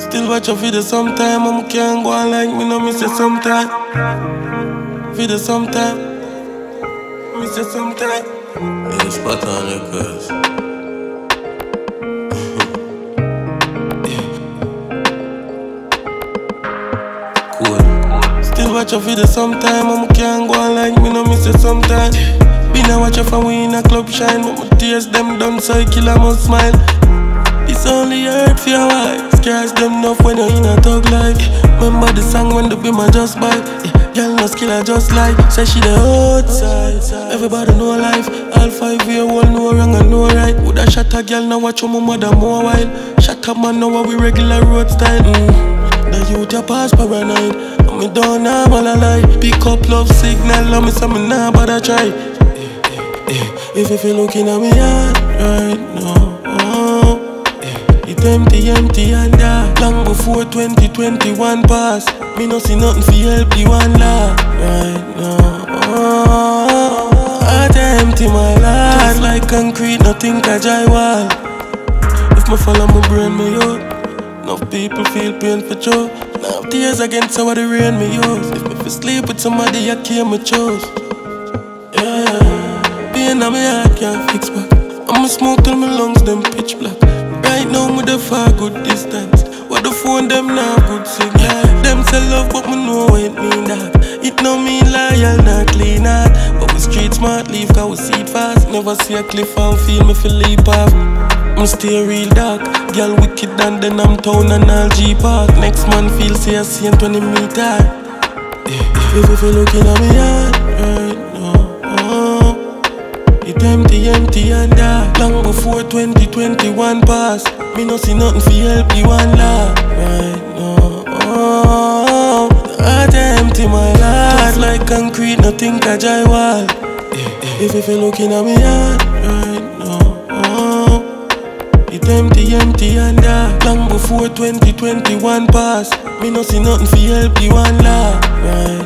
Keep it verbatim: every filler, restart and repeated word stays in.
Still watch your video sometime. I'm can't go on like me, no miss you sometime. Video sometime, miss you sometime. You spot on your curse. Cool. Still watch your video sometime. I'm can't go on like me, no miss you sometime. Been a watch you from we in a club shine, but my tears them done so I kill a must smile. It's only hurt for your wife. Scares them enough when you're in a thug life. Remember the song when the bimmer just bite. Girl no skill I just like. Say she the outside. Everybody know life. All five year old no wrong and no right. Woulda shot a girl now watch your mother more while. Shot a man now we regular road style. Mm. The youth ya pass paranoid. And me don't have all a lie. Pick up love signal and me say me nah bother try. If you feel looking at me hard right now. Empty, empty and dark. Long before twenty twenty-one pass, me no see nothing fi help you and laugh. Right now, oh, heart empty my life. Just like concrete, nothing catch I wall. If me follow my brain, me out. Enough people feel pain for sure. Now tears against how the rain me use. If me fi sleep with somebody, I can't me choose. Yeah, pain on me heart can't fix back. I'ma smoke till my lungs them pitch black. Right now, me the far good distance. What the phone them now good signal. Them say love, but me know it mean that. It no mean loyal, not clean out. But we street smart, leave cause we see it fast. Never see a cliff and feel me feel leap off. Me stay real dark. Girl wicked and then I'm town and all G Park. Next man feel say I see him twenty meter. If you feel looking at me hard right now, it empty, empty and dark. Long before twenty twenty-one pass, me no see nothing fi help you and laugh. Right now, oh, heart empty my life. Just like concrete, nothing catch I wall. If you feel looking at me hard right now, oh, it empty, empty and dark. Long before twenty twenty-one pass, me no see nothing fi help you and laugh. Right.